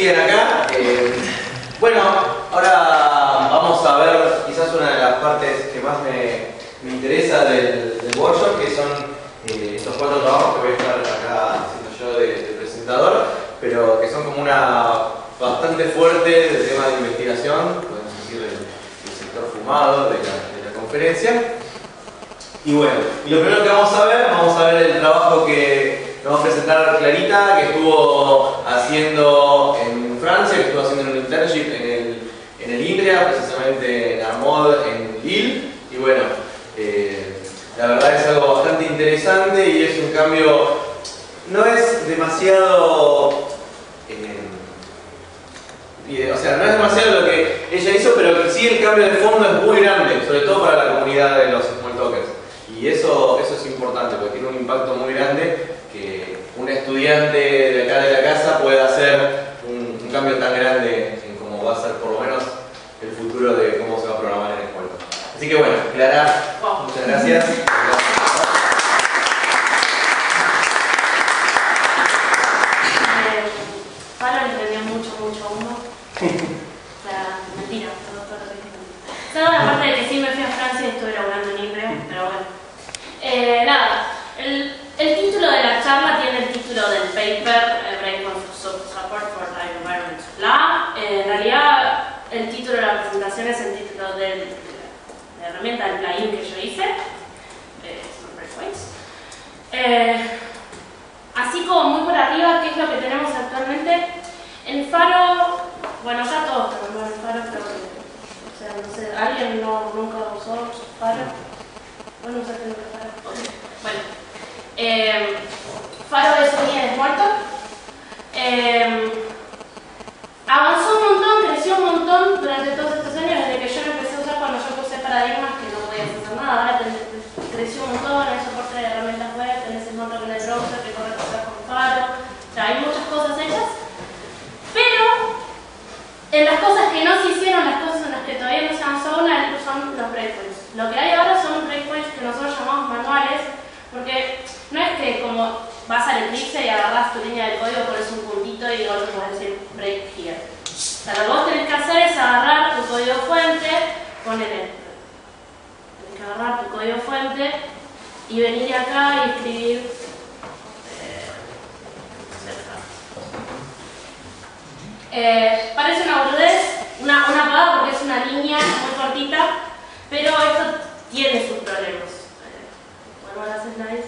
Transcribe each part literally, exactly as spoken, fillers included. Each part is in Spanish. siguen acá. Eh, bueno, ahora vamos a ver quizás una de las partes que más me, me interesa del, del workshop, que son eh, estos cuatro trabajos que voy a estar acá haciendo yo de, de presentador, pero que son como una bastante fuerte del tema de investigación, podemos decir del, del sector fumado de la, de la conferencia. Y bueno, y lo primero que vamos a ver, vamos a ver el trabajo que nos va a presentar Clarita, que estuvo haciendo en Francia, que estuvo haciendo en un internship en el, en el Inria, precisamente en Amod, en Lille. Y bueno, eh, la verdad es algo bastante interesante y es un cambio, no es demasiado, eh, o sea, no es demasiado lo que ella hizo, pero sí el cambio de fondo es muy grande, sobre todo para la comunidad de los Smalltalkers. Y eso, eso es importante porque tiene un impacto muy grande que un estudiante de acá de la casa pueda hacer un, un cambio tan grande en cómo va a ser por lo menos el futuro de cómo se va a programar en el pueblo. Así que bueno, Clara, wow. Muchas gracias. Pharo le prendió mucho, mucho humo. La mentira, todo, todo lo que dijeron. Solo la parte de que sí me fui a Francia y estuve laburando en Inria, pero bueno. Eh, nada, el, el título de la charla tiene el título del paper, el Breakpoint Support for the Environment. La, eh, en realidad, el título de la presentación es el título del, de, la, de la herramienta del plugin que yo hice, eh, Smart Breakpoints. Eh, así como muy por arriba, ¿qué es lo que tenemos actualmente? El Pharo, bueno, ya todos tenemos el Pharo, pero o sea, no sé, ¿alguien no, nunca usó Pharo? Bueno, no sé qué es Pharo. Okay. Bueno, eh, Pharo es un guía de muerto. Eh, avanzó un montón, creció un montón durante todos estos años, desde que yo lo empecé a usar cuando yo puse paradigmas que no podía hacer nada. Ahora creció un montón, hay soporte de herramientas web, tenés el motor en el browser que corre cosas con Pharo. O sea, hay muchas cosas hechas. Pero en las cosas que no se hicieron, las cosas en las que todavía no se avanzó, una son los breakpoints. Lo que hay ahora son breakpoints que no son llamados manuales, porque no es que como vas al Eclipse y agarras tu línea de código, pones un puntito y luego te puedes decir break here. O sea, lo que vos tenés que hacer es agarrar tu código fuente, ponele. Tenés que agarrar tu código fuente y venir acá y escribir. Eh, eh, parece una boludez, una, una paga porque es una línea muy cortita. Pero esto tiene sus problemas. Vuelvo a las slides.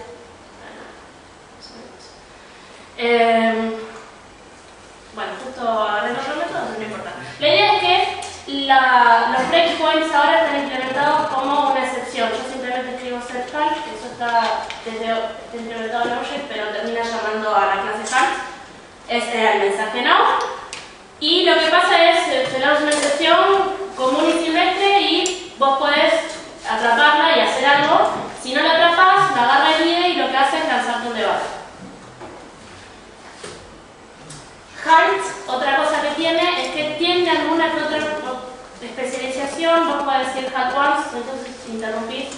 Eh, bueno, justo ahora en otro método, no importa. La idea es que la, los breakpoints ahora están implementados como una excepción. Yo simplemente escribo set halt, eso está, desde, está implementado en Object, pero termina llamando a la clase halt. Ese era el mensaje now. Y lo que pasa es, se lanza una excepción común y silvestre y vos podés atraparla y hacer algo. Si no la atrapas, la agarra el I D E A y lo que hace es lanzarte un debate. Halt, otra cosa que tiene, es que tiene alguna que otra especialización. Vos podés decir halt once, entonces interrumpís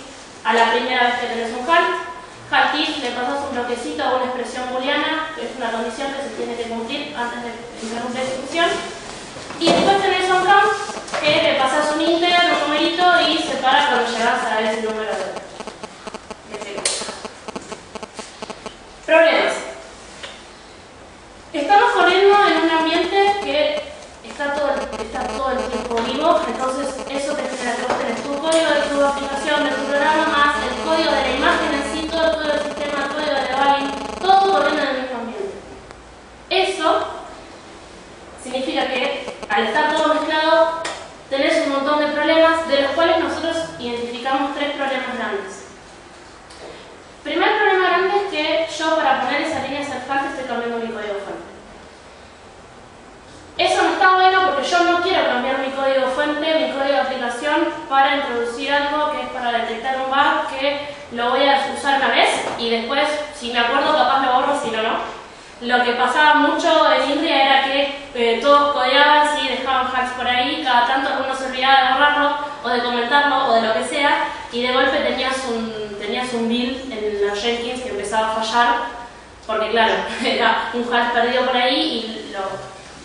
a la primera vez que tenés un halt. Halt if, le pasás un bloquecito a una expresión booleana, que es una condición que se tiene que cumplir antes de interrumpir la ejecución. Y después tenés un count, que le pasas un integer, un numerito y se para cuando llegas a ese número de este. Problemas. Estamos corriendo en un ambiente que está todo, está todo el tiempo vivo, entonces eso te genera que vos tenés tu código de tu aplicación, de tu programa, más el código de la imagen en sí, todo el código del sistema, el código de debugging, todo corriendo en el mismo ambiente. Eso significa que al estar todo mezclado, tenés un montón de problemas, de los cuales nosotros identificamos tres problemas grandes. Primer problema grande es que yo para poner esa línea de self-hack estoy cambiando mi código fuente. Eso no está bueno porque yo no quiero cambiar mi código fuente, mi código de aplicación, para introducir algo que es para detectar un bug que lo voy a usar una vez y después, si me acuerdo, capaz lo borro, si no, no. Lo que pasaba mucho en Inria era que eh, todos codeaban, sí, dejaban hacks por ahí, cada tanto alguno se olvidaba de borrarlo o de comentarlo o de lo que sea, y de golpe tenías un, tenías un build en los Jenkins que empezaba a fallar, porque claro, era un hack perdido por ahí y lo,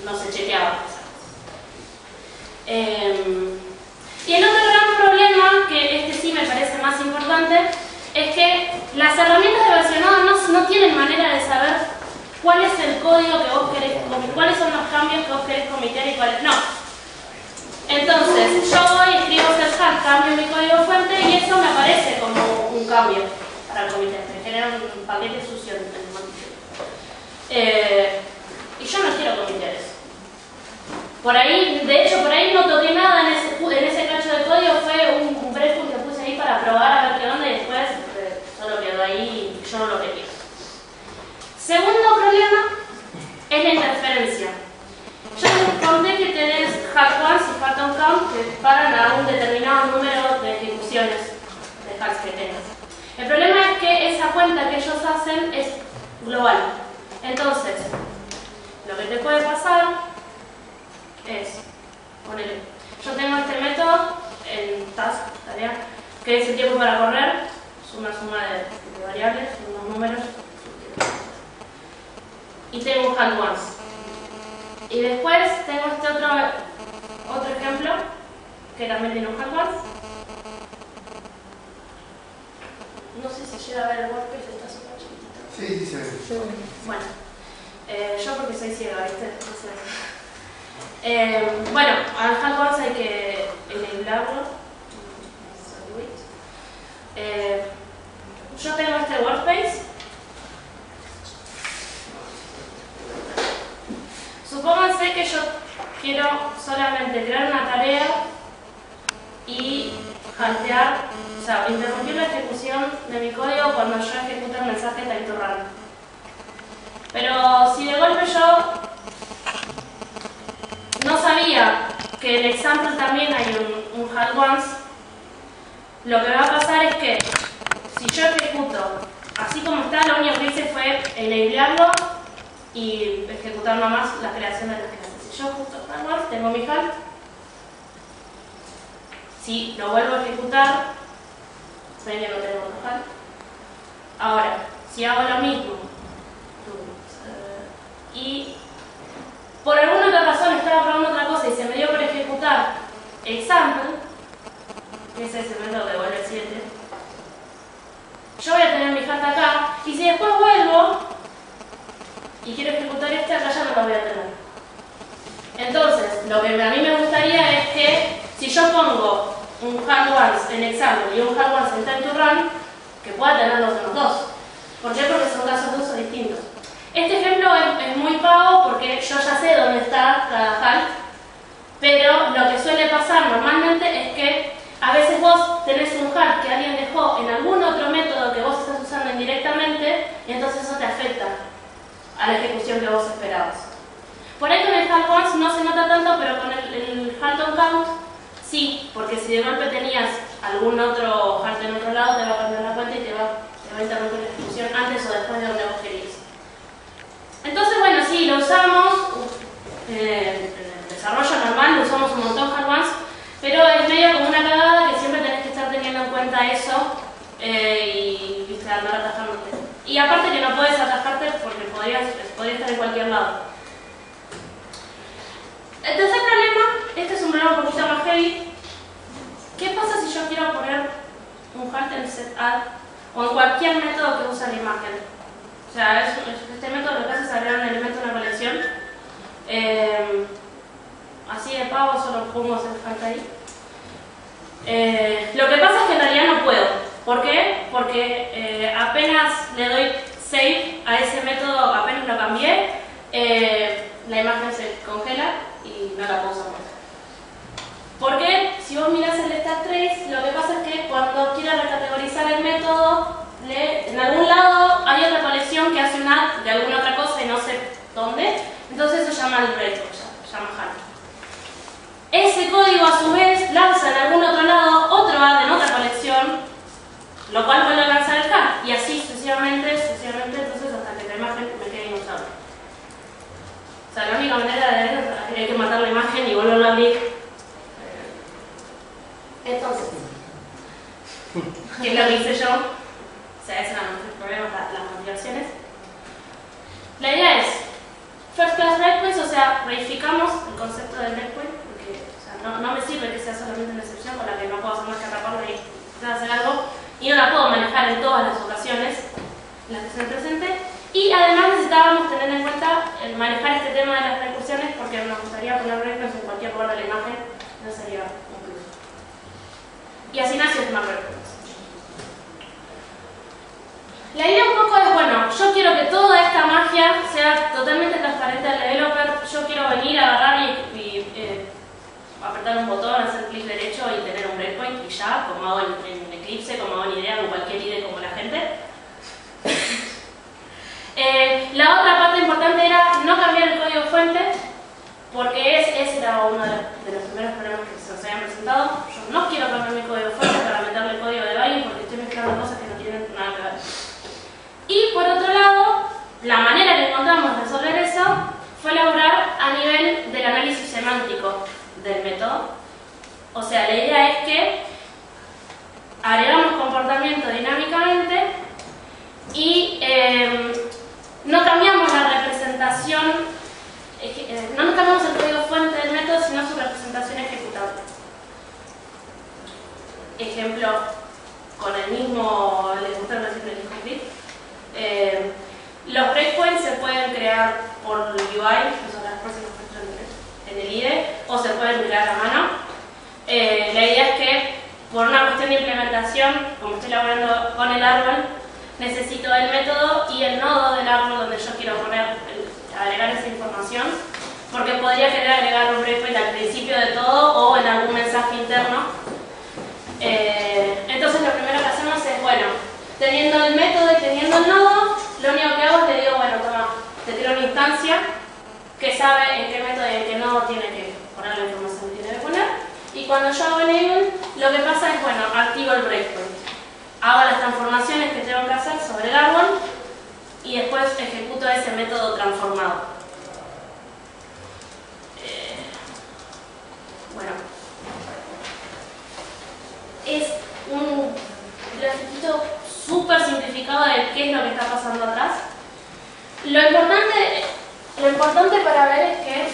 no se chequeaba. Eh, y el otro gran problema, que este sí me parece más importante, es que las herramientas de versionado no, no tienen manera de saber cuál es el código que vos querés, cuáles son los cambios que vos querés cometer y cuáles no. Entonces, yo voy, escribo self-hack, cambio mi código fuente y eso me aparece como un cambio para el comité. Me genera un paquete sucio de información. Eh, y yo no quiero cometer eso. Por ahí, de hecho, por ahí no toqué nada en ese, en ese cacho de código, fue un, un breakpoint que puse ahí para probar a ver qué onda y después eh, solo quedó ahí y yo no lo quería. Segundo problema es la interferencia. Yo les conté que tenés hack once y hack on count que paran a un determinado número de ejecuciones de hacks que tengas. El problema es que esa cuenta que ellos hacen es global. Entonces, lo que te puede pasar es, ponele, yo tengo este método en task, tarea, que es el tiempo para correr, es una suma de, de variables, unos números, y tengo un hack once. Y después tengo este otro, otro ejemplo, que también tiene un hack once. No sé si llega a ver el WordPress, está súper chiquitito. Sí, sí, sí, sí. Bueno, eh, yo porque soy ciega, ¿viste? No sé. Eh, bueno, al hack once hay que enablarlo. Eh, yo tengo este workspace. Supónganse que yo quiero solamente crear una tarea y hackear, o sea, interrumpir la ejecución de mi código cuando yo ejecuto el mensaje type-to-run. Pero si de golpe yo no sabía que en example también hay un, un hack once, lo que va a pasar es que si yo ejecuto así como está, lo único que hice fue enablarlo y ejecutar nomás la creación de las clases. Si yo justo hack once, tengo mi hack, si lo vuelvo a ejecutar, ven que no tengo un hack. Ahora, si hago lo mismo y por alguna otra razón estaba probando otra cosa y se me dio por ejecutar example, que es ese método que vuelve el siete, yo voy a tener mi hack acá, y si después vuelvo y quiero ejecutar este, acá ya no lo voy a tener. Entonces, lo que a mí me gustaría es que si yo pongo un hack once en example y un hack once en time to run, que pueda tener los otros dos. ¿Por qué? Porque son casos de uso distintos. Este ejemplo es, es muy vago porque yo ya sé dónde está cada hack, pero lo que suele pasar normalmente es que a veces vos tenés un hack que alguien dejó en algún otro método que vos estás usando indirectamente y entonces eso te afecta a la ejecución que vos esperabas. Por ahí con el hack once no se nota tanto, pero con el, el hack on count sí, porque si de golpe tenías algún otro hack en otro lado, te va a cambiar la cuenta y te va, te va a interrumpir la ejecución antes o después de donde vos querías. Entonces, bueno, sí, lo usamos, eh, en el desarrollo normal lo usamos un montón hack once, pero es medio como una cagada que siempre tenés que estar teniendo en cuenta eso eh, y, y andar atajándote. Y aparte que no puedes atajarte porque podrías, podrías estar en cualquier lado. El tercer problema, este es un problema un poquito más heavy. ¿Qué pasa si yo quiero poner un hack en set-add o en cualquier método que usa la imagen? O sea, es, este método lo que hace es agregar un elemento a una colección. Eh, así de pavo, solo pongo hacer falta ahí. Eh, lo que pasa es que en realidad no puedo. ¿Por qué? Porque eh, apenas le doy save a ese método, apenas lo cambié, eh, la imagen se congela y no la puedo usar más. Porque si vos mirás el stack trace, lo que pasa es que cuando quiera recategorizar el método, en algún lado hay otra colección que hace una de alguna otra cosa y no sé dónde, entonces se llama el reto, se llama hack. Ese código a su vez lanza en algún otro lado otro add en otra colección, lo cual vuelve a lanzar el hack, y así sucesivamente, sucesivamente, entonces hasta que la imagen me quede inusable. O sea, la única manera de ver es que hay que matar la imagen y volverla a abrir. Entonces, ¿qué es lo que hice yo? O sea, ese era nuestro problema, las motivaciones. La idea es, First class breakpoints, o sea, reificamos el concepto del breakpoint, porque o sea, no, no me sirve que sea solamente una excepción con la que no puedo hacer más que atraparme y hacer algo, y no la puedo manejar en todas las ocasiones en las que se me presente. Y además necesitábamos tener en cuenta el manejar este tema de las recursiones, porque nos gustaría poner breakpoints en cualquier lugar de la imagen, no sería incluso. Y así nació Smart Breakpoints. La idea un poco es, bueno, yo quiero que toda esta magia sea totalmente transparente al developer, yo quiero venir a agarrar y, y eh, apretar un botón, hacer clic derecho y tener un breakpoint y ya, como hago en, en Eclipse, como hago en IDEA, en cualquier I D E como la gente. eh, la otra parte importante era no cambiar el código fuente, porque es, ese era uno de los, de los primeros problemas que se nos habían presentado. Yo no quiero cambiar mi código fuente para meterle el código de baile porque estoy mezclando cosas que no tienen nada que ver. Y por otro lado, la manera que encontramos de resolver eso fue elaborar a nivel del análisis semántico del método. O sea, la idea es que agregamos comportamiento dinámicamente y eh, no cambiamos la representación, eh, no cambiamos el código fuente del método, sino su representación ejecutable. Ejemplo, con el mismo, les gusta el mismo script. Eh, los breakpoints se pueden crear por U I, que son las próximas que en el I D E, o se pueden crear a mano. Eh, la idea es que, por una cuestión de implementación, como estoy elaborando con el árbol, necesito el método y el nodo del árbol donde yo quiero poner, agregar esa información, porque podría querer agregar un breakpoint al principio de todo o en algún mensaje interno. Eh, entonces, lo primero que hacemos es, bueno, teniendo el método y teniendo el nodo, lo único que hago es le digo, bueno, toma, te tiro una instancia que sabe en qué método y en qué nodo tiene que poner la información que tiene que poner. Y cuando yo hago enable, lo que pasa es, bueno, activo el breakpoint. Hago las transformaciones que tengo que hacer sobre el árbol y después ejecuto ese método transformado. Eh, bueno. Es un grafiquito súper simplificado de qué es lo que está pasando atrás. Lo importante, lo importante para ver es que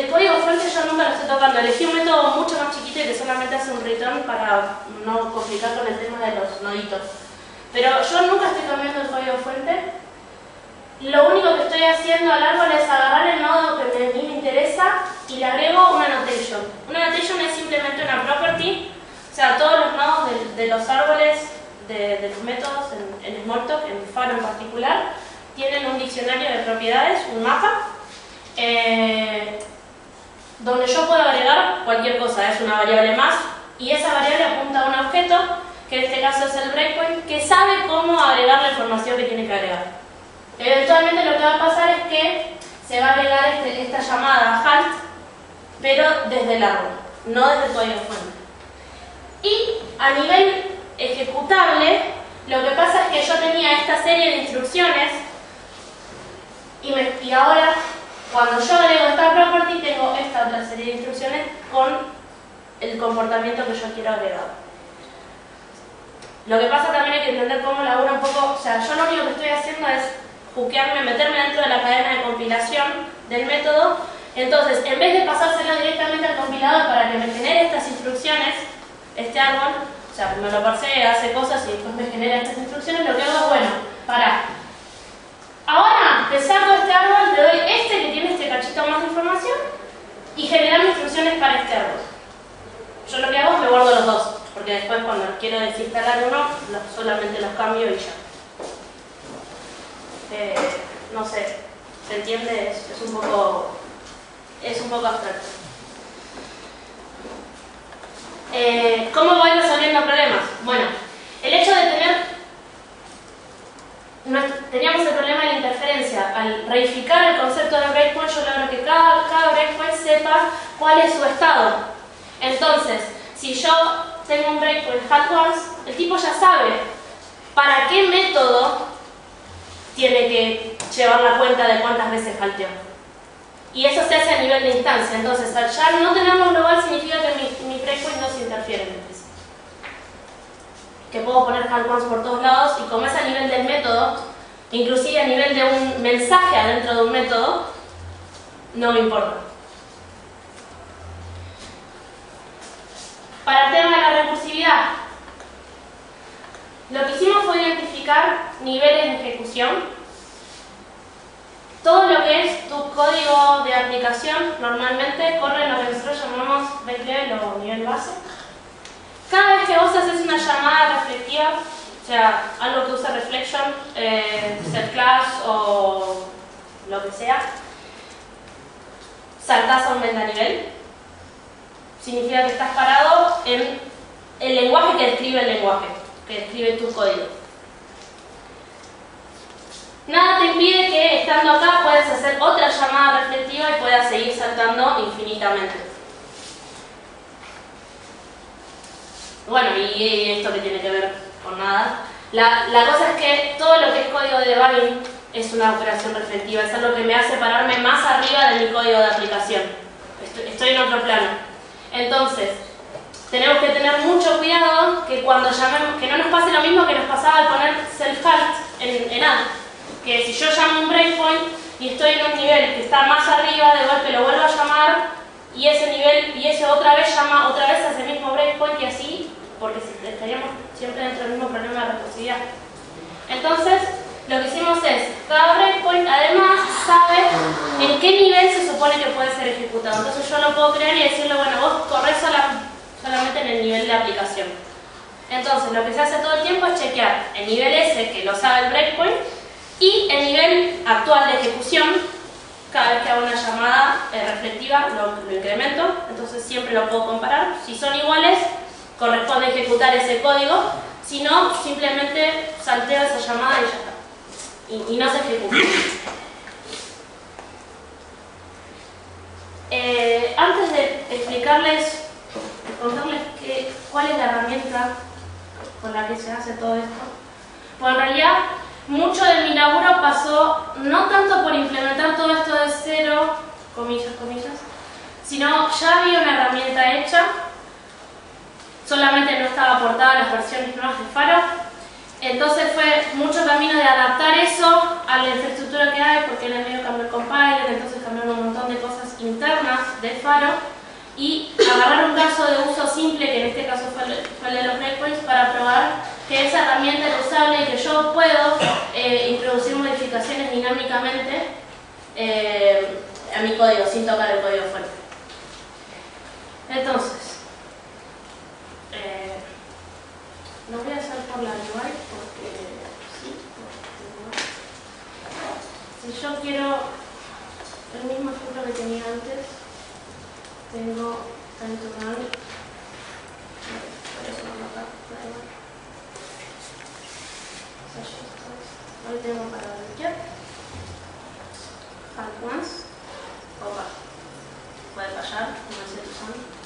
el código fuente yo nunca lo estoy tocando. Elegí un método mucho más chiquito y que solamente hace un return para no complicar con el tema de los noditos. Pero yo nunca estoy cambiando el código fuente. Lo único que estoy haciendo al árbol es agarrar el nodo que a mí me interesa y le agrego una annotation. Una annotation es simplemente una property. O sea, todos los nodos de, de los árboles De, de los métodos en, en Smalltalk, en Pharo en particular, tienen un diccionario de propiedades, un mapa, eh, donde yo puedo agregar cualquier cosa, es una variable más, y esa variable apunta a un objeto, que en este caso es el breakpoint, que sabe cómo agregar la información que tiene que agregar. Eventualmente lo que va a pasar es que se va a agregar este, esta llamada halt, pero desde el árbol, no desde el código fuente. Y a nivel ejecutable, lo que pasa es que yo tenía esta serie de instrucciones y, me, y ahora cuando yo agrego esta property tengo esta otra serie de instrucciones con el comportamiento que yo quiero agregar. Lo que pasa también hay que entender cómo labura un poco, o sea, yo lo único que estoy haciendo es hookearme, meterme dentro de la cadena de compilación del método, entonces en vez de pasárselo directamente al compilador para que me genere estas instrucciones, este árbol, o sea, me lo parse, hace cosas y después me genera estas instrucciones, lo que hago es, bueno, para. Ahora te saco este árbol, te doy este que tiene este cachito más de información y generarme instrucciones para este árbol. Yo lo que hago es me guardo los dos, porque después cuando quiero desinstalar uno, solamente los cambio y ya. Eh, no sé, ¿se entiende? Es, es un poco, es un poco abstracto. Eh, ¿Cómo voy resolviendo problemas? Bueno, el hecho de tener... Teníamos el problema de la interferencia. Al reificar el concepto de breakpoint, yo logro que cada, cada breakpoint sepa cuál es su estado. Entonces, si yo tengo un breakpoint halt once, el tipo ya sabe para qué método tiene que llevar la cuenta de cuántas veces halteó. Y eso se hace a nivel de instancia. Entonces, al ya no tenemos global significa que mi, mi breakpoint no se interfiere en el principio. Que puedo poner halcones por todos lados y como es a nivel del método, inclusive a nivel de un mensaje adentro de un método, no me importa. Para el tema de la recursividad, lo que hicimos fue identificar niveles de ejecución. Todo lo que es tu código de aplicación normalmente corre en lo que nosotros llamamos base level o nivel base. Cada vez que vos haces una llamada reflectiva, o sea, algo que usa reflection, eh, set class o lo que sea, saltás a un metanivel. Significa que estás parado en el lenguaje que describe el lenguaje, que describe tu código. Nada te impide que estando acá puedas hacer otra llamada reflectiva y puedas seguir saltando infinitamente. Bueno, y esto que tiene que ver con nada. La, la cosa es que todo lo que es código de debugging es una operación reflectiva, es algo que me hace pararme más arriba de mi código de aplicación. Estoy, estoy en otro plano. Entonces, tenemos que tener mucho cuidado que cuando llamemos, que no nos pase lo mismo que nos pasaba al poner self-halt en, en add. Que si yo llamo un breakpoint y estoy en un nivel que está más arriba, de golpe lo vuelvo a llamar y ese nivel, y ese otra vez llama otra vez a ese mismo breakpoint y así, porque estaríamos siempre dentro del mismo problema de recursividad. Entonces, lo que hicimos es, cada breakpoint además sabe en qué nivel se supone que puede ser ejecutado. Entonces yo lo puedo crear y decirle, bueno, vos corres sola, solamente en el nivel de aplicación. Entonces lo que se hace todo el tiempo es chequear el nivel ese que lo sabe el breakpoint y el nivel actual de ejecución. Cada vez que hago una llamada eh, reflectiva lo, lo incremento, entonces siempre lo puedo comparar. Si son iguales, corresponde ejecutar ese código. Si no, simplemente salteo esa llamada y ya está. Y, y no se ejecuta. Eh, antes de explicarles, contarles que, cuál es la herramienta con la que se hace todo esto, pues en realidad mucho de mi laburo pasó no tanto por implementar todo esto de cero, comillas, comillas, sino ya había una herramienta hecha, solamente no estaba aportada a las versiones nuevas de Pharo. Entonces fue mucho camino de adaptar eso a la infraestructura que hay, porque en el medio cambió el compiler, entonces cambiaron un montón de cosas internas de Pharo y agarrar un caso de uso simple, que en este caso fue el, fue el de los breakpoints, para probar que esa herramienta es usable y que yo puedo eh, introducir modificaciones dinámicamente eh, a mi código, sin tocar el código fuerte. Entonces, eh, no voy a hacer por la UI porque sí, porque... Si yo quiero el mismo ejemplo que tenía antes, tengo tanto mal. Por eso no acá, nada. Hoy tengo para bloquear. Alt once. Opa. Puede fallar, no sé si son.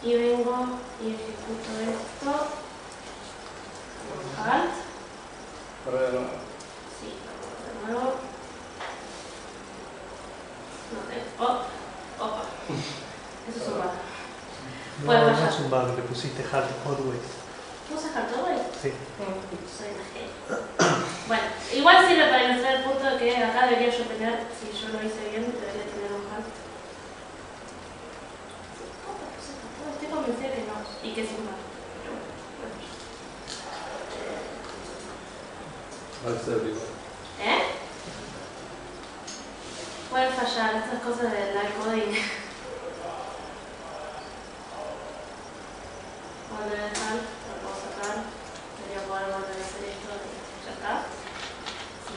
Y vengo y ejecuto esto. Alt. Para de nuevo. Sí, de nuevo. No, es op. Opa. Eso es un bug. Puede no, bajar. No es un bug, le pusiste hard always. ¿Puse hard always? Sí. Soy una genia. Bueno, igual sirve para ilustrar el punto de que acá debería yo tener, si yo lo hice bien, debería tener un hard. Estoy convencida que no, y que es un bug. ¿Eh? Pueden fallar estas cosas del coding. Cuando voy a dejar, lo puedo sacar. Debería poder volver a hacer esto. Ya está.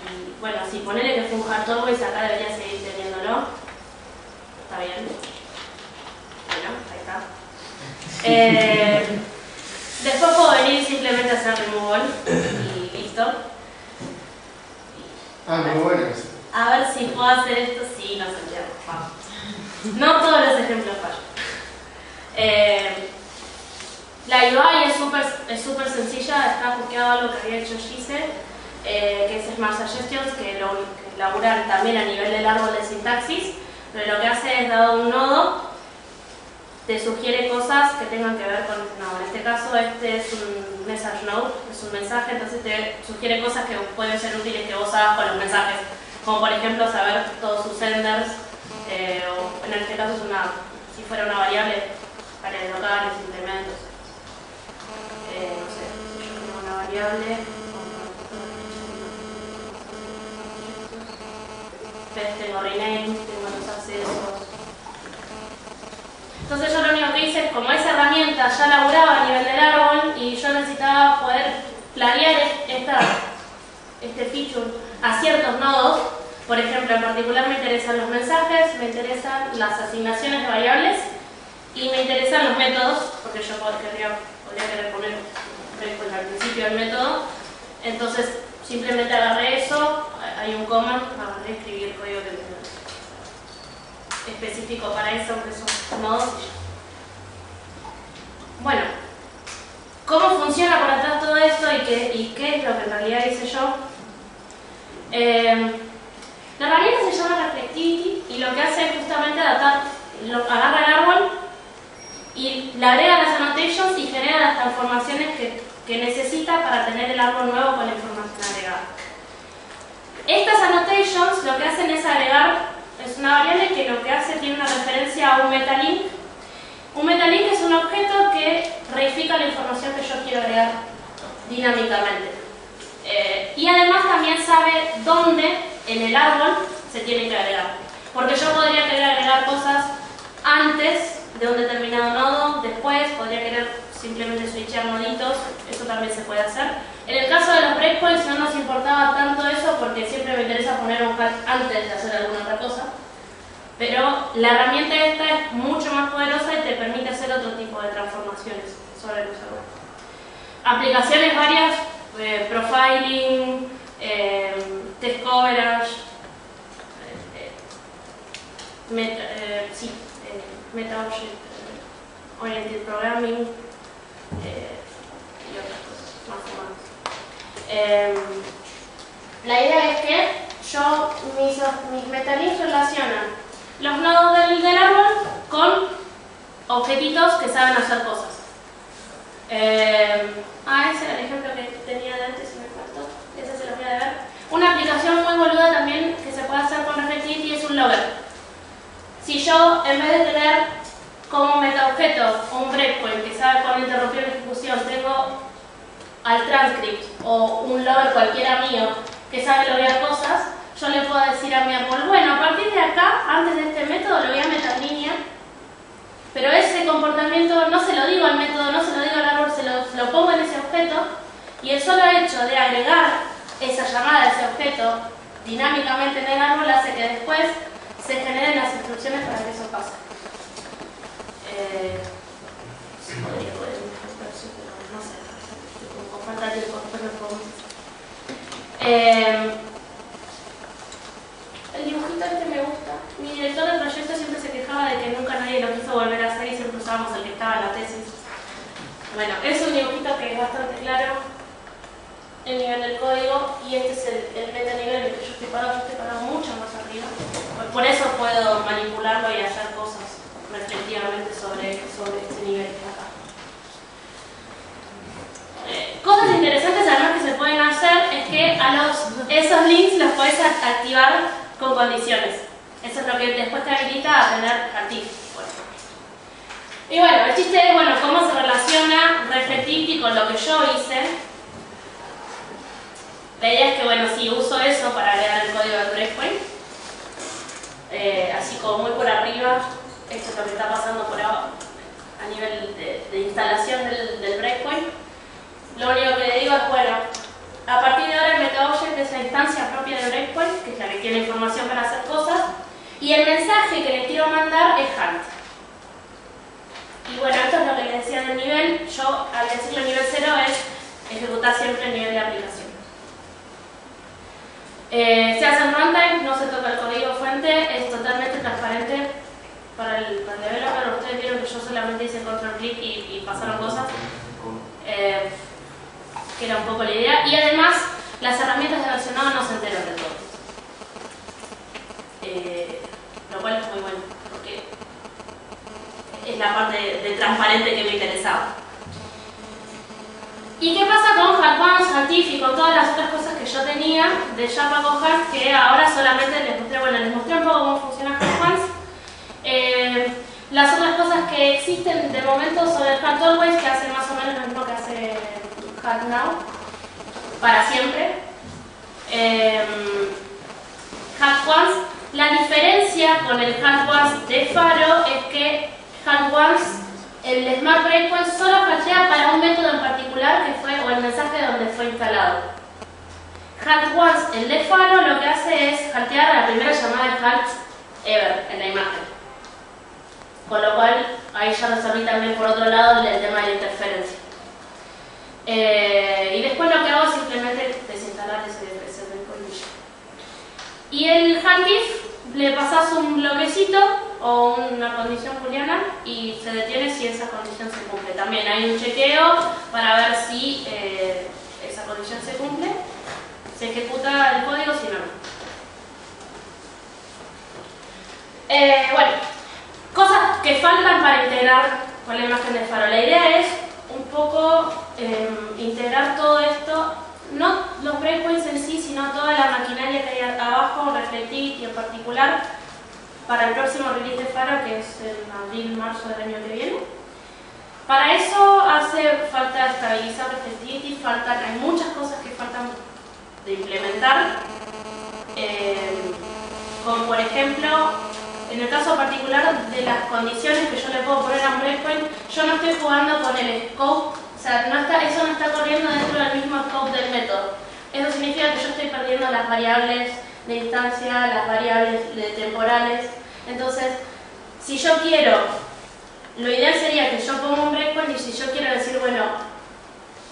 Y, bueno, si ponerle que fue un hard always, acá debería seguir teniéndolo. Está bien. Bueno, ahí está. Eh, después puedo venir simplemente a hacer removal y listo. Ah, muy bueno. A ver si puedo hacer esto. Sí, no sé, vamos. No todos los ejemplos fallan. Eh, la U I es súper es súper sencilla. Está hookeado algo que había hecho Gise, eh, que es Smart Suggestions, que lo que laburan también a nivel del árbol de sintaxis. Pero lo que hace es, dado un nodo, te sugiere cosas que tengan que ver con el nodo. En este caso, este es un message node, es un mensaje, entonces te sugiere cosas que pueden ser útiles que vos hagas con los mensajes. Como por ejemplo, saber todos sus senders, eh, o en este caso, es una, si fuera una variable, para deslocar los incrementos. Eh, no sé, yo tengo una variable. Entonces, tengo rename, tengo los accesos. Entonces yo lo único que hice es, como esa herramienta ya laburaba a nivel del árbol y yo necesitaba poder planear esta, este feature a ciertos nodos. Por ejemplo, en particular me interesan los mensajes, me interesan las asignaciones de variables y me interesan los métodos, porque yo podría, podría querer poner breakpoint al principio del método. Entonces simplemente agarré eso, hay un coma, agarré y escribí el código que tengo específico para eso, que son nodos. Bueno, ¿cómo funciona por atrás todo esto y qué, y qué es lo que en realidad hice yo? Eh, la herramienta se llama Reflectivity y lo que hace es justamente adaptar, lo, agarra el árbol y le agrega las annotations y genera las transformaciones que, que necesita para tener el árbol nuevo con la información agregada. Estas annotations lo que hacen es agregar. Es una variable que lo que hace tiene una referencia a un metalink. Un metalink es un objeto que reifica la información que yo quiero agregar dinámicamente. Eh, y además también sabe dónde en el árbol se tiene que agregar. Porque yo podría querer agregar cosas antes de un determinado nodo, después, podría querer simplemente switchar noditos, eso también se puede hacer. En el caso de los breakpoints no nos importaba tanto eso porque siempre me interesa poner un hack antes de hacer alguna otra cosa. Pero la herramienta esta es mucho más poderosa y te permite hacer otro tipo de transformaciones sobre el usuario. Aplicaciones varias, eh, profiling, eh, test coverage, eh, eh, meta, eh, sí, eh, meta object, eh, oriented programming, eh, y otras cosas más o menos. Eh, la idea es que yo, mis, mis metalinks relacionan los nodos del, del árbol con objetitos que saben hacer cosas. Eh, ah, ese era el ejemplo que tenía de antes y me faltó. Ese se lo voy a ver. Una aplicación muy boluda también que se puede hacer con Reflectivity es un logger. Si yo, en vez de tener como metaobjeto un breakpoint que sabe cuándo interrumpir la ejecución, tengo al transcript o un logger cualquiera mío que sabe lograr cosas, yo le puedo decir a mi árbol, bueno, a partir de acá, antes de este método, lo voy a meter en línea, pero ese comportamiento no se lo digo al método, no se lo digo al árbol, se lo, se lo pongo en ese objeto, y el solo hecho de agregar esa llamada a ese objeto dinámicamente en el árbol hace que después se generen las instrucciones para que eso pase. Eh, sí, podría poder enfocarse, pero no sé, como falta tiempo, después lo podemos hacer. El dibujito este me gusta. Mi director del proyecto siempre se quejaba de que nunca nadie lo quiso volver a hacer y siempre usábamos el que estaba en la tesis. Bueno, es un dibujito que es bastante claro el nivel del código y este es el, el meta nivel en el que yo estoy parado, yo estoy parado mucho más arriba. Por eso puedo manipularlo y hacer cosas reflectivamente sobre nivel, sobre este nivel acá. Eh, cosas interesantes además que se pueden hacer es que a los, esos links los puedes activar con condiciones. Eso es lo que después te habilita a tener a ti. Y bueno, el chiste es, bueno, cómo se relaciona Reflectivity con lo que yo hice. La idea es que, bueno, sí, uso eso para agregar el código de breakpoint. Eh, así como muy por arriba, esto es lo que está pasando por abajo a nivel de, de instalación del, del breakpoint. Lo único que le digo es, bueno, a partir de ahora el metaobject es la instancia propia de breakpoint, que es la que tiene información para hacer cosas, y el mensaje que le quiero mandar es hunt. Y bueno, esto es lo que les decía del nivel. Yo, al decirle nivel cero, es ejecutar siempre el nivel de aplicación. Eh, se hace en runtime, no se toca el código fuente, es totalmente transparente para el, para el developer. Ustedes vieron que yo solamente hice control click y, y pasaron cosas, eh, que era un poco la idea. Y además, las herramientas de versionado no se enteran de todo. Eh, lo cual es muy bueno. Es la parte de, de transparente que me interesaba. ¿Y qué pasa con Hardpoint, Actif y con todas las otras cosas que yo tenía de Java con Hard, que ahora solamente les mostré, bueno, les mostré un poco cómo funciona Hardpoint? Eh, las otras cosas que existen de momento sobre Hard Always, que hacen más o menos lo mismo que hace Hard Now, para siempre. Eh, Hardpoint, la diferencia con el Hardpoint de Pharo es que Hard Once, el Smart Breakpoint solo flashea para un método en particular que fue, o el mensaje donde fue instalado. Hard Once, el de Pharo, lo que hace es hackear la primera llamada de Hard ever en la imagen. Con lo cual, ahí ya resolví también por otro lado el tema de la interferencia. Eh, y después lo que hago es simplemente desinstalar ese breakpoint. Y el Hard If, le pasas un bloquecito o una condición booleana y se detiene si esa condición se cumple. También hay un chequeo para ver si eh, esa condición se cumple, se ejecuta el código, si no, no. Eh, bueno, cosas que faltan para integrar con la imagen de Pharo. La idea es un poco eh, integrar todo esto, no los breakpoints en sí, sino toda la maquinaria que hay abajo, Reflectivity en particular, para el próximo release de Pharo, que es en abril, marzo del año que viene. Para eso hace falta estabilizar Reflectivity, faltan, hay muchas cosas que faltan de implementar, eh, como por ejemplo, en el caso particular de las condiciones que yo le puedo poner a un breakpoint, yo no estoy jugando con el scope. O sea, no está, eso no está corriendo dentro del mismo scope del método. Eso significa que yo estoy perdiendo las variables de instancia, las variables de temporales. Entonces, si yo quiero, lo ideal sería que yo ponga un breakpoint y si yo quiero decir, bueno,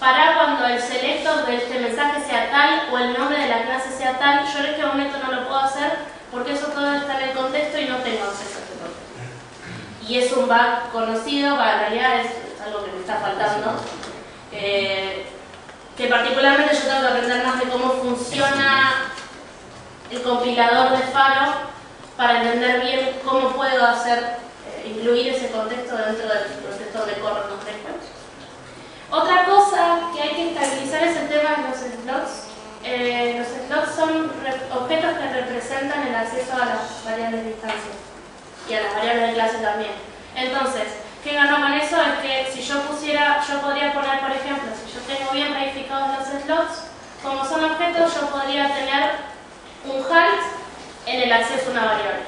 para cuando el selector de este mensaje sea tal o el nombre de la clase sea tal, yo en este momento no lo puedo hacer porque eso todo está en el contexto y no tengo acceso a este contexto. Y es un bug conocido, en realidad es algo que me está faltando. Eh, que particularmente yo tengo que aprender más de cómo funciona el compilador de Pharo para entender bien cómo puedo hacer, eh, incluir ese contexto dentro del contexto de corren los breakpoints. Otra cosa que hay que estabilizar es el tema de los slots. Eh, los slots son objetos que representan el acceso a las variables de distancia y a las variables de clase también. Entonces, ¿qué ganó con eso? Es que si yo pusiera, yo podría poner, por ejemplo, si yo tengo bien ramificados los slots, como son objetos, yo podría tener un halt en el acceso a una variable.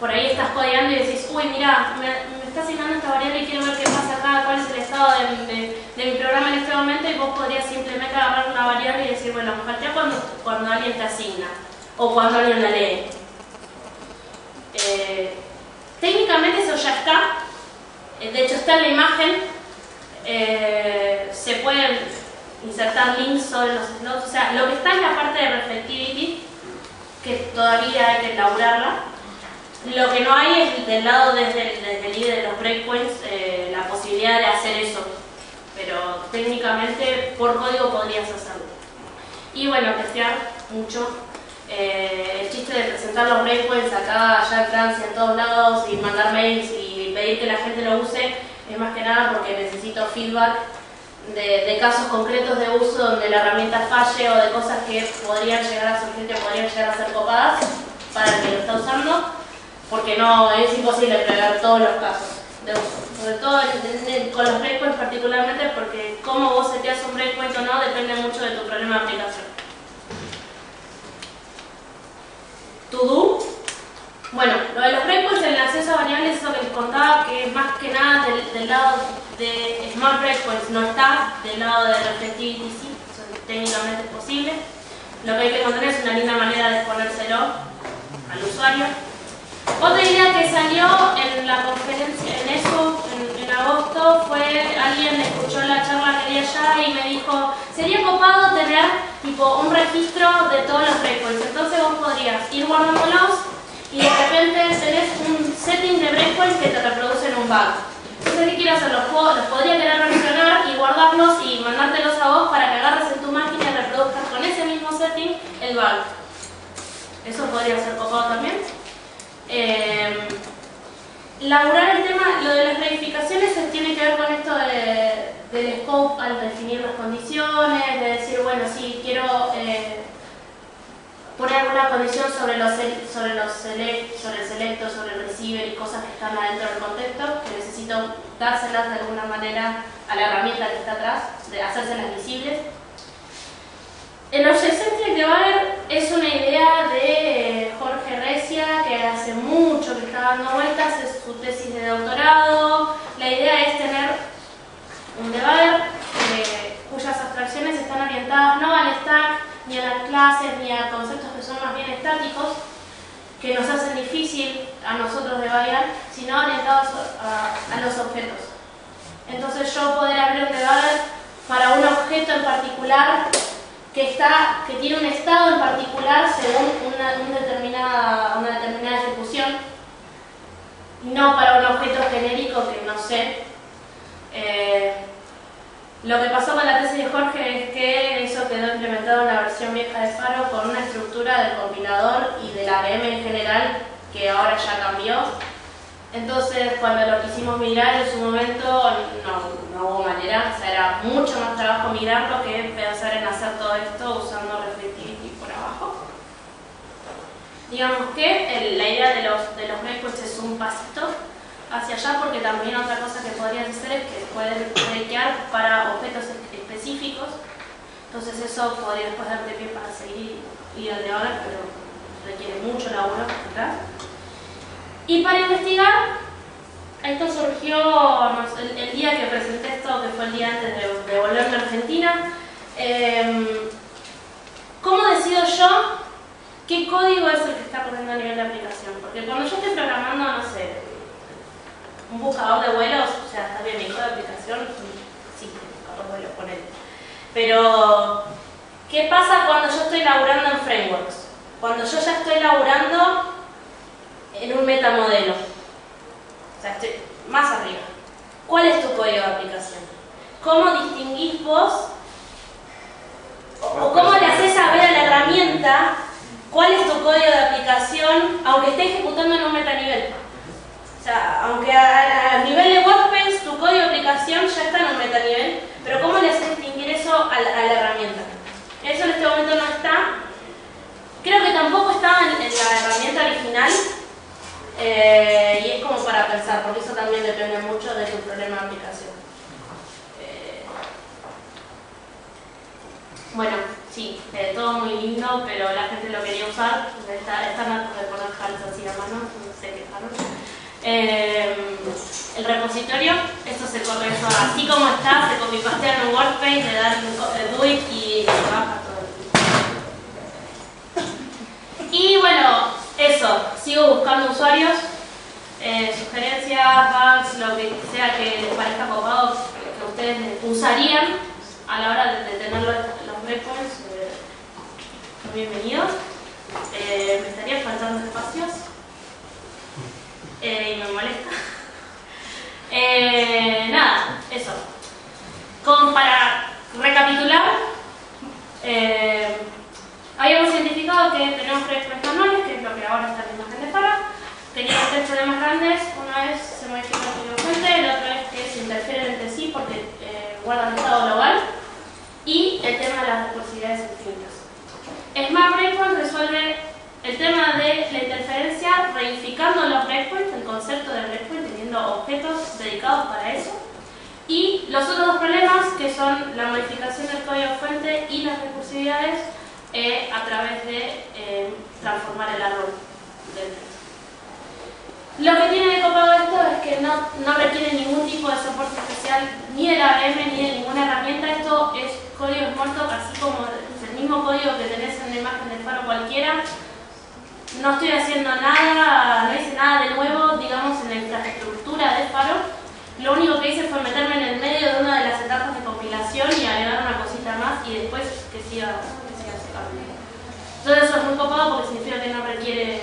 Por ahí estás codeando y decís, uy, mirá, me, me está asignando esta variable y quiero ver qué pasa acá, cuál es el estado de, de, de mi programa en este momento, y vos podrías simplemente agarrar una variable y decir, bueno, haltea cuando, cuando alguien te asigna, o cuando alguien la lee. Eh, Técnicamente eso ya está, de hecho está en la imagen, eh, se pueden insertar links sobre los slots, o sea, lo que está es la parte de Reflectivity, que todavía hay que elaborarla. Lo que no hay es del lado desde el, desde el I D E A de los breakpoints, eh, la posibilidad de hacer eso, pero técnicamente por código podrías hacerlo. Y bueno, testear mucho. Eh, el chiste de presentar los breakpoints acá, allá en Francia, en todos lados, y mandar mails y pedir que la gente lo use es más que nada porque necesito feedback de, de casos concretos de uso donde la herramienta falle o de cosas que podrían llegar a surgir, que podrían llegar a ser copadas para el que lo está usando, porque no es imposible prever todos los casos de uso. Sobre todo con los breakpoints particularmente, porque cómo vos seteas un breakpoint o no depende mucho de tu problema de aplicación. To do. Bueno, lo de los breakpoints en el acceso variable es eso que les contaba, que más que nada del, del lado de Smart Breakpoints no está, del lado de Reflectivity sí, eso técnicamente es posible. Lo que hay que encontrar es una linda manera de ponérselo al usuario. Otra idea que salió en la conferencia, en eso, en, en agosto, fue alguien escuchó la charla que di allá y me dijo, sería copado tener tipo un registro de todos los breakpoints, entonces vos podrías ir guardándolos y de repente tenés un setting de breakpoints que te reproducen un bug. Entonces, ¿qué quiero hacer? Los, juegos, los podría querer revisionar y guardarlos y mandártelos a vos para que agarres en tu máquina y reproduzcas con ese mismo setting el bug. Eso podría ser copado también. Eh, laburar el tema, lo de las verificaciones tiene que ver con esto de, del scope al definir las condiciones, de decir, bueno, si quiero eh, poner alguna condición sobre los, sobre los select, sobre el selector, sobre el receiver y cosas que están adentro del contexto, que necesito dárselas de alguna manera a la herramienta que está atrás, de hacérselas visibles. El adjacency que va a haber es una idea de Jorge Recia, que hace mucho que está dando vueltas, es su tesis de doctorado. La idea es tener un debugger eh, cuyas abstracciones están orientadas no al stack, ni a las clases, ni a conceptos que son más bien estáticos, que nos hacen difícil a nosotros debuggear, sino orientados a, a los objetos. Entonces yo poder abrir un debugger para un objeto en particular, que está, que tiene un estado en particular según una, una, determinada, una determinada ejecución, no para un objeto genérico que no sé. Eh, lo que pasó con la tesis de Jorge es que eso quedó implementado en la versión vieja de Pharo con una estructura del combinador y de la A V M en general que ahora ya cambió. Entonces, cuando lo quisimos migrar en su momento, no, no hubo manera. O sea, era mucho más trabajo migrarlo que pensar en hacer todo esto usando Reflectivity por abajo. Digamos que el, la idea de los, de los breakpoints es un pasito hacia allá, porque también otra cosa que podrías hacer es que puedes breakear para objetos específicos. Entonces eso podría después darte pie para seguir y darle ahora, pero requiere mucho laburo atrás. Y para investigar, esto surgió no, el, el día que presenté esto, que fue el día antes de, de volverme a Argentina. Eh, ¿Cómo decido yo qué código es el que está corriendo a nivel de aplicación? Porque cuando yo estoy programando, no sé, un buscador de vuelos, o sea, está bien, mi código de aplicación, sí, buscador de vuelos, ponele. Pero, ¿qué pasa cuando yo estoy laburando en frameworks? Cuando yo ya estoy laburando en un metamodelo, o sea, estoy más arriba. ¿Cuál es tu código de aplicación? ¿Cómo distinguís vos o, o cómo le haces saber a la herramienta cuál es tu código de aplicación aunque esté ejecutando en un metanivel? O sea, aunque a, a nivel de WordPress tu código de aplicación ya está en un metanivel, pero ¿cómo le haces distinguir eso a la, a la herramienta? Eso en este momento no está. Creo que tampoco estaba en, en la herramienta original. Eh, y es como para pensar, porque eso también depende mucho de tu problema de aplicación. Eh, bueno, sí, eh, todo muy lindo, pero la gente lo quería usar. Están hartos de poner hals así a mano, no sé qué hals. Eh, el repositorio, esto se corre eso, así como está, se copypastea en un WordPage, le dan un do it y se baja todo. Y bueno, eso, sigo buscando usuarios, eh, sugerencias, bugs, lo que sea que les parezca copado que ustedes usarían a la hora de, de tener los, los breakpoints, eh, bienvenidos. Eh, me estarían faltando espacios eh, y me molesta. Eh, nada, eso. Como para recapitular, eh, habíamos identificado que tenemos breakpoints manuales, que es lo que ahora está viendo gente para. Teníamos tres problemas grandes, uno una vez se modifica continuamente, la otra es que se interfieren entre sí porque eh, guardan estado global, y el tema de las recursividades infinitas. Smart Breakpoint resuelve el tema de la interferencia reificando los breakpoints, el concepto de breakpoint, teniendo objetos dedicados para eso. Y los otros dos problemas, que son la modificación del código fuente y las recursividades eh, a través de eh, transformar el árbol del texto. Lo que tiene de copado esto es que no, no requiere ningún tipo de soporte especial, ni del A B M, ni de ninguna herramienta. Esto es código Smalltalk, así como es el mismo código que tenés en la imagen del Pharo cualquiera. No estoy haciendo nada, no hice nada de nuevo, digamos, en la estructura del Pharo. Lo único que hice fue meterme en el medio de una de las etapas de compilación y agregar una cosita más y después que siga, que siga secando. Entonces eso es muy copado porque significa que no requiere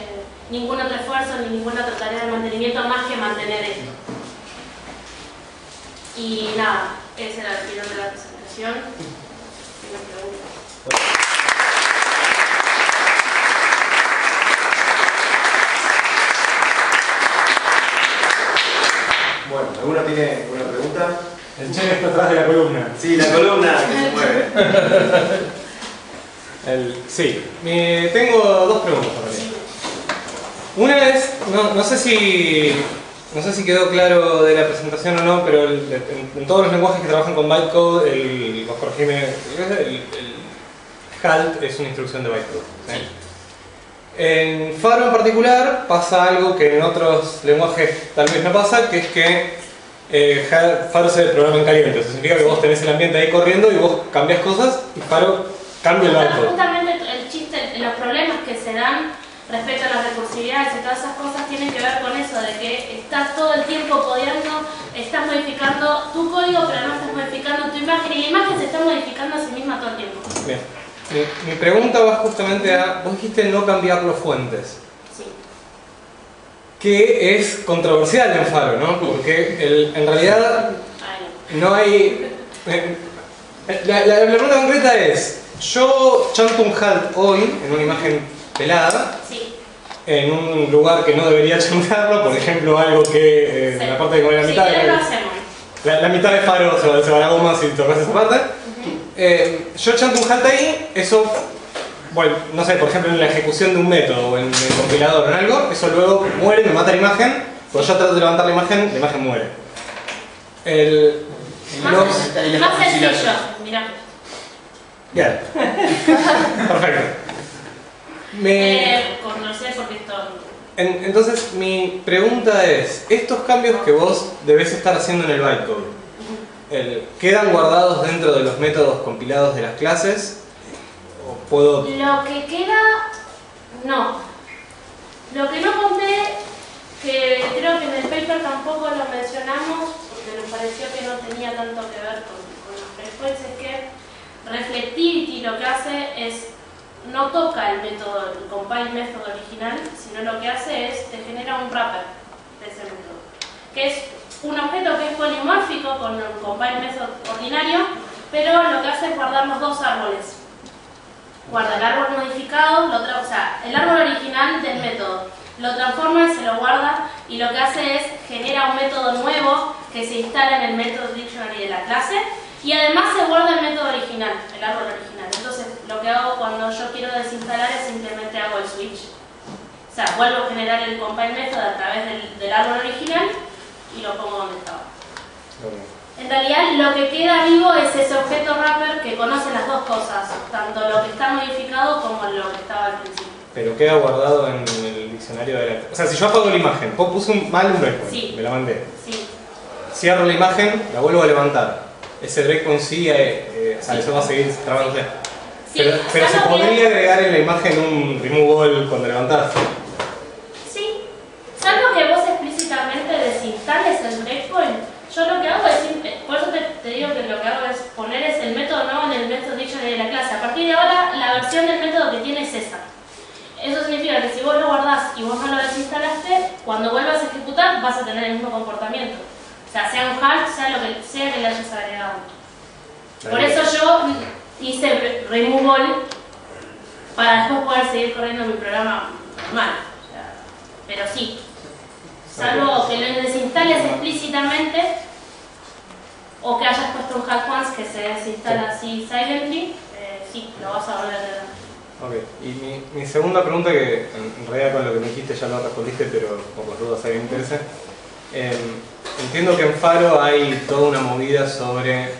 ningún otro esfuerzo ni ninguna otra tarea de mantenimiento más que mantener esto. Y nada, ese era el final de la presentación. Tengo preguntas. Bueno, ¿alguno tiene alguna pregunta? El Che está atrás de la columna. Sí, la columna que se mueve. El, sí, eh, tengo dos preguntas para ti. Una es, no, no, sé si, no sé si quedó claro de la presentación o no, pero el, en, en todos los lenguajes que trabajan con bytecode, el, los corregime, el, el halt es una instrucción de bytecode. ¿Sí? Sí. En Pharo en particular pasa algo que en otros lenguajes tal vez no pasa, que es que eh, Pharo se programa en caliente. Eso significa que vos tenés el ambiente ahí corriendo y vos cambias cosas y Pharo cambia el bytecode. Justamente el chiste, los problemas que se dan respecto a las recursividades y todas esas cosas tienen que ver con eso, de que estás todo el tiempo podiendo, estás modificando tu código, pero además estás modificando tu imagen y la imagen se está modificando a sí misma todo el tiempo. Bien. Mi, mi pregunta va justamente a, vos dijiste no cambiar los fuentes. Sí. Que es controversial en Pharo, ¿no? Porque el, en realidad no hay... Eh, la, la, la pregunta concreta es, yo chanto un halt hoy en una imagen pelada, sí, en un lugar que no debería chantarlo, por ejemplo algo que eh, sí, en la parte de como la mitad... Sí, de, la, la, la mitad de Pharo se va, se va la goma si tocas esa parte. Eh, yo chanto un halt ahí, eso, bueno, no sé, por ejemplo en la ejecución de un método o en el compilador o en algo, eso luego muere, me mata la imagen, pues yo trato de levantar la imagen, la imagen muere. El... Más, los... el, más sencillo, mirá. Bien. Perfecto. Me... Eh, conocer porque esto... en, entonces mi pregunta es, estos cambios que vos debés estar haciendo en el bytecode, El, ¿quedan guardados dentro de los métodos compilados de las clases? ¿O puedo...? Lo que queda... no. Lo que no conté, que creo que en el paper tampoco lo mencionamos, porque nos pareció que no tenía tanto que ver con, con los breakpoints, es que Reflectivity lo que hace es... no toca el método, el compile method original, sino lo que hace es te genera un wrapper de ese método, que es un objeto que es polimórfico con el compile method ordinario, pero lo que hace es guardar los dos árboles. Guarda el árbol modificado, lo o sea, el árbol original del método, lo transforma y se lo guarda, y lo que hace es genera un método nuevo que se instala en el método dictionary de la clase, y además se guarda el método original, el árbol original. Entonces lo que hago cuando yo quiero desinstalar es simplemente hago el switch. O sea, vuelvo a generar el compile method a través del, del árbol original, y lo pongo donde estaba. Okay. En realidad lo que queda vivo es ese objeto wrapper que conoce las dos cosas, tanto lo que está modificado como lo que estaba al principio. Pero queda guardado en el diccionario de la... O sea, si yo apago la imagen, puse un mal un breakpoint, sí, me la mandé. Sí. Cierro la imagen, la vuelvo a levantar. Ese breakpoint sigue, eh, o sea, sí, eso va a seguir trabándose. Sí. Pero, pero se podría que... agregar en la imagen un removable cuando levantás. El breakpoint, yo lo que hago es, por eso te, te digo que lo que hago es poner es el método nuevo en el método dictionary de la clase. A partir de ahora la versión del método que tiene es esa. Eso significa que si vos lo guardás y vos no lo desinstalaste, cuando vuelvas a ejecutar vas a tener el mismo comportamiento. O sea, sea un hash, sea lo que sea que le hayas agregado. Por eso yo hice removal para después poder seguir corriendo mi programa normal. Pero sí, salvo que lo he señales explícitamente, o que hayas puesto un hack once que se desinstala así silently, eh, sí, lo vas a volver a tener. Ok, y mi, mi segunda pregunta, que en realidad con lo que me dijiste ya lo respondiste, pero por las dudas ahí me interesa. Eh, entiendo que en Pharo hay toda una movida sobre...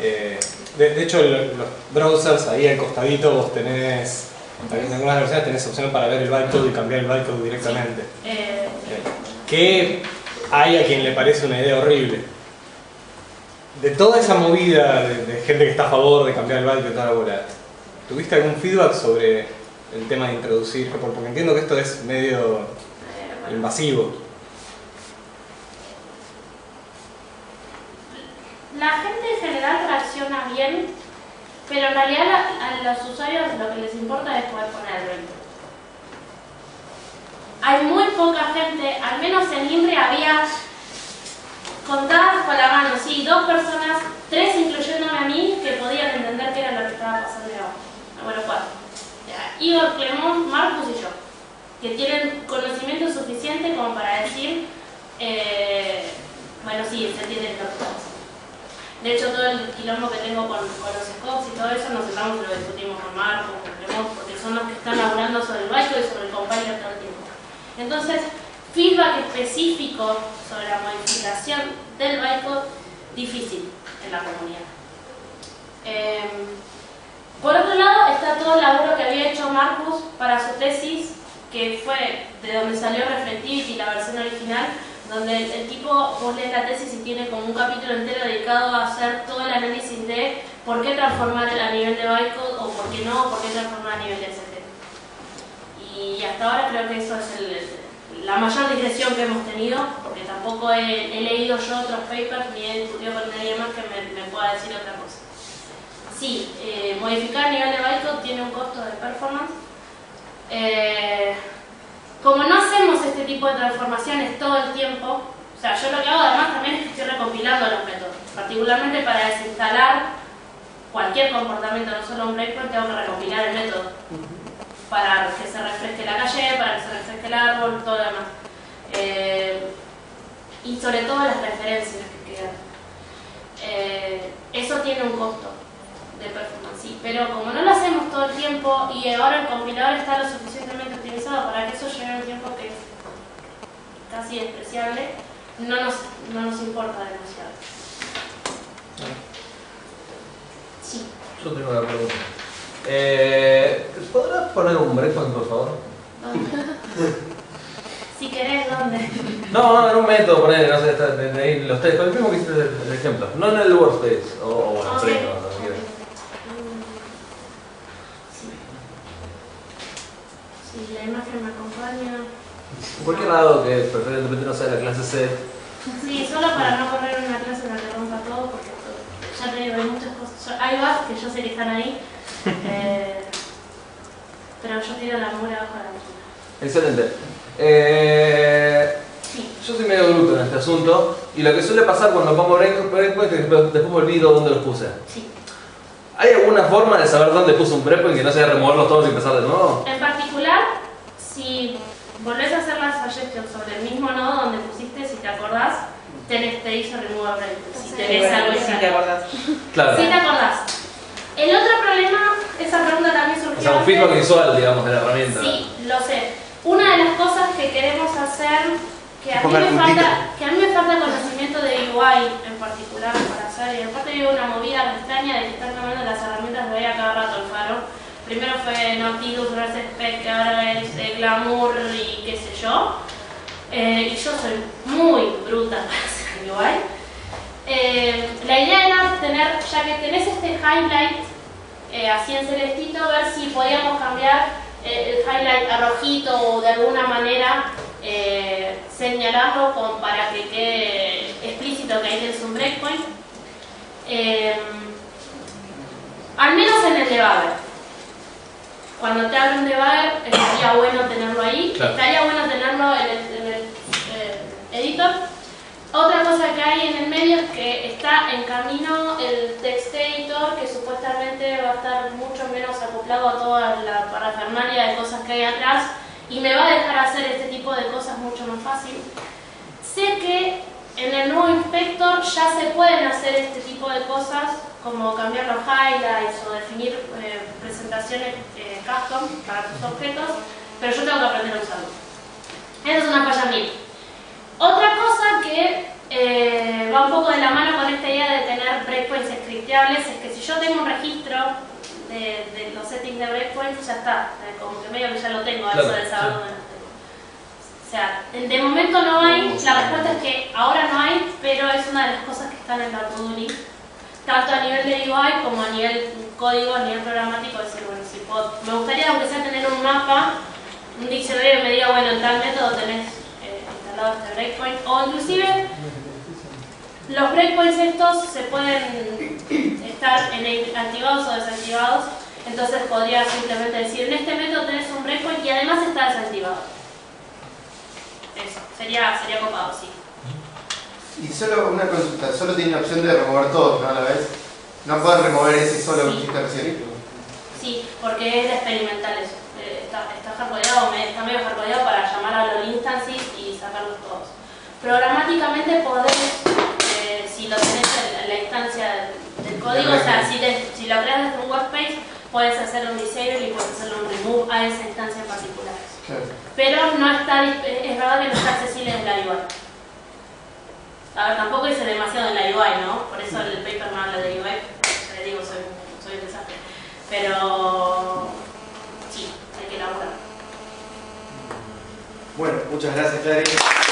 Eh, de, de hecho, los, los browsers ahí al costadito vos tenés... También en algunas versiones tenés opción para ver el bytecode y cambiar el bytecode directamente. Sí. Eh, que hay a quien le parece una idea horrible. De toda esa movida de, de gente que está a favor de cambiar el bytecode y toda la bola, ¿tuviste algún feedback sobre el tema de introducir? Porque entiendo que esto es medio invasivo. La gente en general reacciona bien, pero en realidad a los usuarios lo que les importa es poder poner el ritmo. Hay muy poca gente, al menos en Inria había contadas con la mano, sí, dos personas, tres incluyéndome a mí, que podían entender qué era lo que estaba pasando abajo. Bueno, cuatro. Igor, Clemón, Marcus y yo, que tienen conocimiento suficiente como para decir, eh, bueno, sí, se entienden los cosas. De hecho, todo el quilombo que tengo con, con los scopes y todo eso, nos sentamos y lo discutimos con Marcus, con Clemón, porque son los que están hablando sobre el bytecode y sobre el compiler todo el tiempo. Entonces, feedback específico sobre la modificación del bytecode, difícil en la comunidad. Eh, Por otro lado, está todo el laburo que había hecho Marcus para su tesis, que fue de donde salió Reflectivity, la versión original, donde el, el tipo, vos lees la tesis y tiene como un capítulo entero dedicado a hacer todo el análisis de por qué transformar a nivel de bytecode, o por qué no, o por qué transformar a nivel de S T. Y hasta ahora creo que eso es el, la mayor digresión que hemos tenido, porque tampoco he, he leído yo otros papers, ni he discutido con nadie más que me, me pueda decir otra cosa. Sí, eh, modificar a nivel de bytecode tiene un costo de performance. Eh, como no hacemos este tipo de transformaciones todo el tiempo, o sea, yo lo que hago además también es que estoy recompilando los métodos, particularmente para desinstalar cualquier comportamiento, no solo un breakpoint, tengo que recompilar el método para que se refresque la calle, para que se refresque el árbol, todo lo demás. Eh, y sobre todo las referencias que quedan. Eh, eso tiene un costo de performance, sí, pero como no lo hacemos todo el tiempo y ahora el compilador está lo suficientemente optimizado para que eso llegue a un tiempo que es casi despreciable, no nos, no nos importa demasiado. Sí. Yo tengo una pregunta. Eh, ¿Podrás poner un breakpoint, por favor? Si querés, ¿dónde? No, no, en un método, poner, no sé, está, de, de, los tres, con el mismo que hiciste el ejemplo, no en el workspace, o, o bueno, okay. Primo, no, y la imagen me acompaña. ¿Por qué lado que preferentemente no sea la clase C? Sí, solo para no correr una clase en la que rompa todo, porque ya te digo, hay muchas cosas. Hay bugs que yo sé que están ahí, eh, pero yo tiro la mula abajo de la mula. Excelente. Eh, sí. Yo soy medio bruto en este asunto, y lo que suele pasar cuando pongo breakpoint es que después me olvido dónde los puse. Sí. ¿Hay alguna forma de saber dónde puse un breakpoint que no sea removerlos todos y empezar de nuevo? En particular, si volvés a hacer la suggestion sobre el mismo nodo donde pusiste, si te acordás, tenés, te hizo remove breakpoint. Si tenés algo sí, sí, te acordás. Claro. Si sí te acordás. El otro problema, esa pregunta también surgió. O sea, un feedback visual, digamos, de la herramienta. Sí, lo sé. Una de las cosas que queremos hacer, que a, mí me falta, que a mí me falta conocimiento de U I en particular para hacer, y aparte vivo una movida extraña de que están cambiando las herramientas de I D E A cada rato el Pharo. Primero fue Nautilus, ahora es Spec, ahora es Glamour y qué sé yo. Eh, y yo soy muy bruta para hacer U I. Eh, la idea era tener, ya que tenés este highlight eh, así en celestito, ver si podíamos cambiar eh, el highlight a rojito o de alguna manera Eh, señalarlo con, para que quede explícito que ahí es un breakpoint, eh, al menos en el debugger. Cuando te abre un debugger estaría bueno tenerlo ahí, claro. Estaría bueno tenerlo en el, en el eh, editor. Otra cosa que hay en el medio es que está en camino el text editor, que supuestamente va a estar mucho menos acoplado a toda la parafernalia de cosas que hay atrás, y me va a dejar hacer este tipo de cosas mucho más fácil. Sé que en el nuevo inspector ya se pueden hacer este tipo de cosas, como cambiar los highlights o definir eh, presentaciones eh, custom para tus objetos, pero yo tengo que aprender a usarlo. Esa es una paya mil. Otra cosa que eh, va un poco de la mano con esta idea de tener breakpoints scripteables es que si yo tengo un registro de, de los settings de breakpoints, ya está, como que medio que ya lo tengo, claro, eso de saber dónde lo tengo. O sea, de momento no hay, la respuesta es que ahora no hay, pero es una de las cosas que están en la to-do list, tanto a nivel de U I como a nivel código, a nivel programático, decir, bueno, si puedo, me gustaría aunque sea tener un mapa, un diccionario que me diga, bueno, en tal método tenés eh, instalado este breakpoint, o inclusive los breakpoints estos se pueden estar en activados o desactivados, entonces podría simplemente decir, en este método tenés un breakpoint y además está desactivado. Eso, sería, sería copado, sí. Y solo una consulta, solo tiene la opción de remover todos, ¿no? A la vez. No puedes remover ese solo que está recién. Sí, porque es experimental eso. Eh, está está hardcodeado, está medio hardcodeado para llamar a los instances y sacarlos todos. Programáticamente podés, eh, si lo tenés en la instancia del código, o sea, si, te, si lo creas desde un webpage, puedes hacer un disable y puedes hacer un remove a esa instancia en particular. Claro. Pero no está, es verdad que no está accesible desde la U I. A ver, tampoco hice demasiado en la U I, ¿no? Por eso el paper no habla de U I, le digo, soy, soy un desastre. Pero sí, hay que elaborar. Bueno, muchas gracias, Clarita.